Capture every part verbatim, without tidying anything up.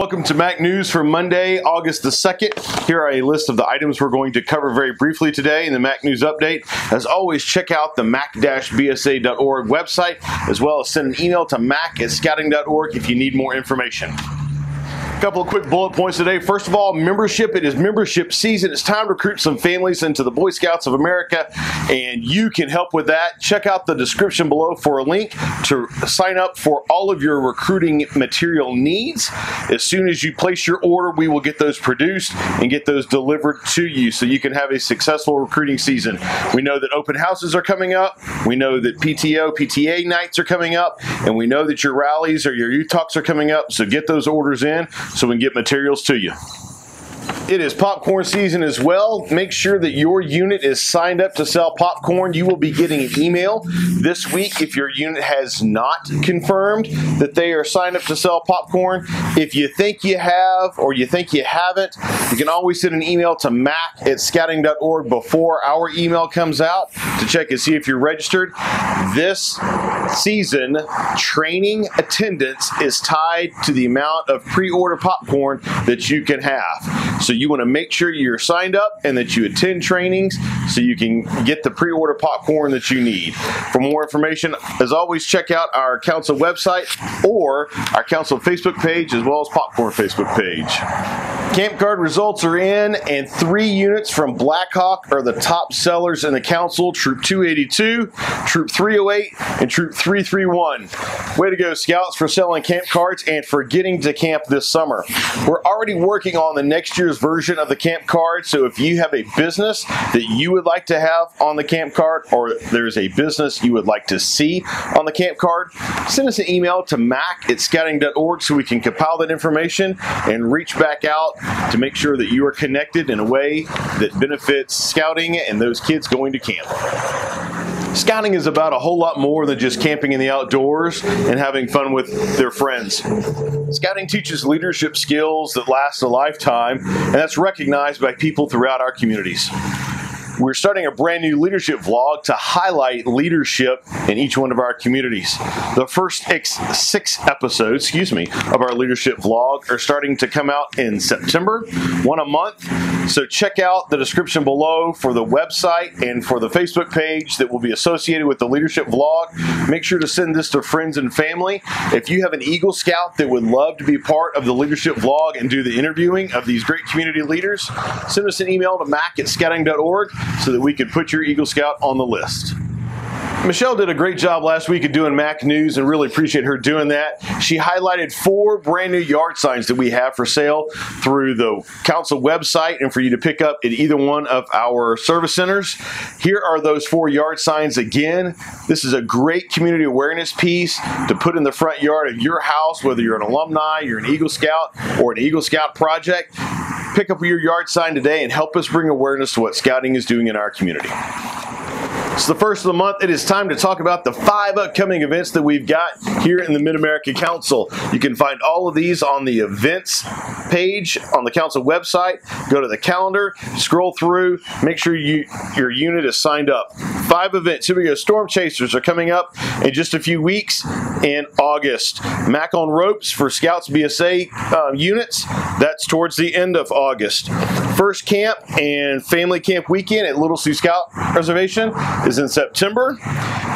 welcome to M A C News for Monday, August the second. Here are a list of the items we're going to cover very briefly today in the M A C News Update. As always, check out the mac dash b s a dot org website, as well as send an email to mac at scouting dot org if you need more information. Couple of quick bullet points today. First of all, membership. It is membership season. It's time to recruit some families into the Boy Scouts of America, and you can help with that. Check out the description below for a link to sign up for all of your recruiting material needs. As soon as you place your order, we will get those produced and get those delivered to you so you can have a successful recruiting season. We know that open houses are coming up. We know that P T O, P T A nights are coming up, and we know that your rallies or your youth talks are coming up, so get those orders in so we can get materials to you. It is popcorn season as well. Make sure that your unit is signed up to sell popcorn. You will be getting an email this week if your unit has not confirmed that they are signed up to sell popcorn. If you think you have or you think you haven't, you can always send an email to mac at scouting dot org before our email comes out to check and see if you're registered. This season, training attendance is tied to the amount of pre-order popcorn that you can have. So you want to make sure you're signed up and that you attend trainings so you can get the pre-order popcorn that you need. For more information, as always, check out our council website or our council Facebook page, as well as popcorn Facebook page. Camp card results are in, and three units from Blackhawk are the top sellers in the council: Troop two eighty-two, Troop three oh eight, and Troop three thirty-one. Way to go, Scouts, for selling camp cards and for getting to camp this summer. We're already working on the next year's version of the camp card, so if you have a business that you would like to have on the camp card, or there's a business you would like to see on the camp card, send us an email to mac at scouting dot org so we can compile that information and reach back out to make sure that you are connected in a way that benefits scouting and those kids going to camp. Scouting is about a whole lot more than just camping in the outdoors and having fun with their friends. Scouting teaches leadership skills that last a lifetime, and that's recognized by people throughout our communities. We're starting a brand new leadership vlog to highlight leadership in each one of our communities. The first six episodes, excuse me, of our leadership vlog are starting to come out in September, one a month. So check out the description below for the website and for the Facebook page that will be associated with the leadership vlog. Make sure to send this to friends and family. If you have an Eagle Scout that would love to be part of the leadership vlog and do the interviewing of these great community leaders, send us an email to mac at scouting dot org so that we can put your Eagle Scout on the list. Michelle did a great job last week of doing M A C News, and really appreciate her doing that. She highlighted four brand new yard signs that we have for sale through the council website and for you to pick up at either one of our service centers. Here are those four yard signs again. This is a great community awareness piece to put in the front yard of your house, whether you're an alumni, you're an Eagle Scout, or an Eagle Scout project. Pick up your yard sign today and help us bring awareness to what scouting is doing in our community. It's the first of the month. It is time to talk about the five upcoming events that we've got here in the Mid-American Council. You can find all of these on the events page on the council website. Go to the calendar, scroll through, make sure you, your unit is signed up. Five events. Here we go. Stormchasers are coming up in just a few weeks in August. M A C on Ropes for Scouts B S A uh, units. That's towards the end of August. First Camp and Family Camp Weekend at Little Sioux Scout Reservation is in September.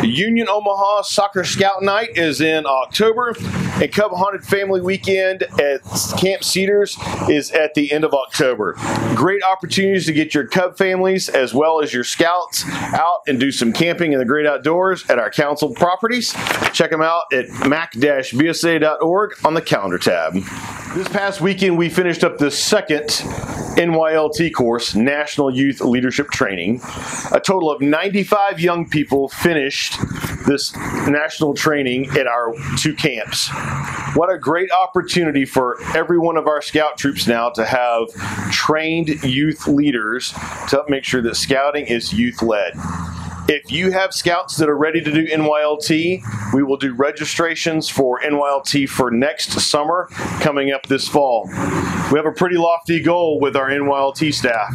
Union Omaha Soccer Scout Night is in October. And Cub Haunted Family Weekend at Camp Cedars is at the end of October. Great opportunities to get your Cub families as well as your Scouts out and do some camping in the great outdoors at our council properties. Check them out at mac dash b s a dot org on the calendar tab. This past weekend, we finished up the second N Y L T course, National Youth Leadership Training. A total of ninety-five young people finished this national training at our two camps. What a great opportunity for every one of our scout troops now to have trained youth leaders to help make sure that scouting is youth-led. If you have scouts that are ready to do N Y L T, we will do registrations for N Y L T for next summer coming up this fall. We have a pretty lofty goal with our N Y L T staff.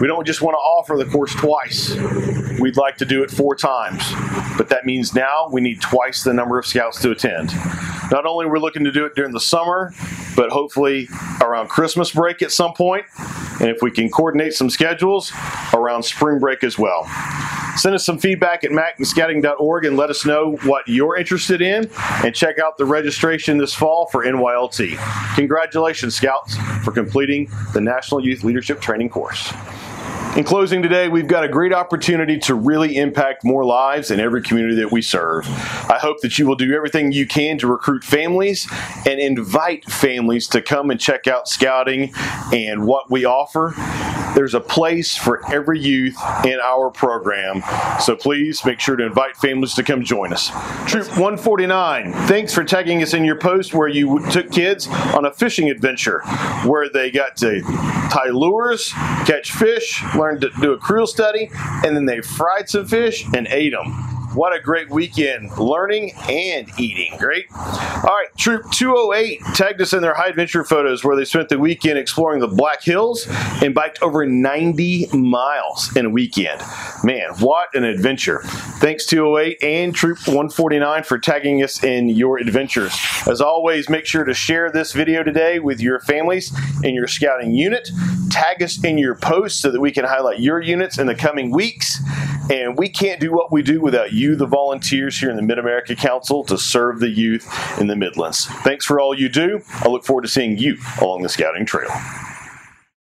We don't just want to offer the course twice. We'd like to do it four times. but that means now we need twice the number of Scouts to attend. Not only we're looking to do it during the summer, but hopefully around Christmas break at some point, and if we can coordinate some schedules, around spring break as well. Send us some feedback at mac and scouting dot org and let us know what you're interested in, and check out the registration this fall for N Y L T. Congratulations, Scouts, for completing the National Youth Leadership Training course. In closing today, we've got a great opportunity to really impact more lives in every community that we serve. I hope that you will do everything you can to recruit families and invite families to come and check out Scouting and what we offer. There's a place for every youth in our program, so please make sure to invite families to come join us. Troop one forty-nine, thanks for tagging us in your post where you took kids on a fishing adventure, where they got to tie lures, catch fish, learned to do a creel study, and then they fried some fish and ate them. What a great weekend, learning and eating. Great. All right, Troop two oh eight tagged us in their high adventure photos where they spent the weekend exploring the Black Hills and biked over ninety miles in a weekend. Man, what an adventure. Thanks two oh eight and Troop one forty-nine for tagging us in your adventures. As always, make sure to share this video today with your families and your Scouting unit. Tag us in your posts so that we can highlight your units in the coming weeks. And we can't do what we do without you, the volunteers here in the Mid-American Council, to serve the youth in the Midlands. Thanks for all you do. I look forward to seeing you along the Scouting trail.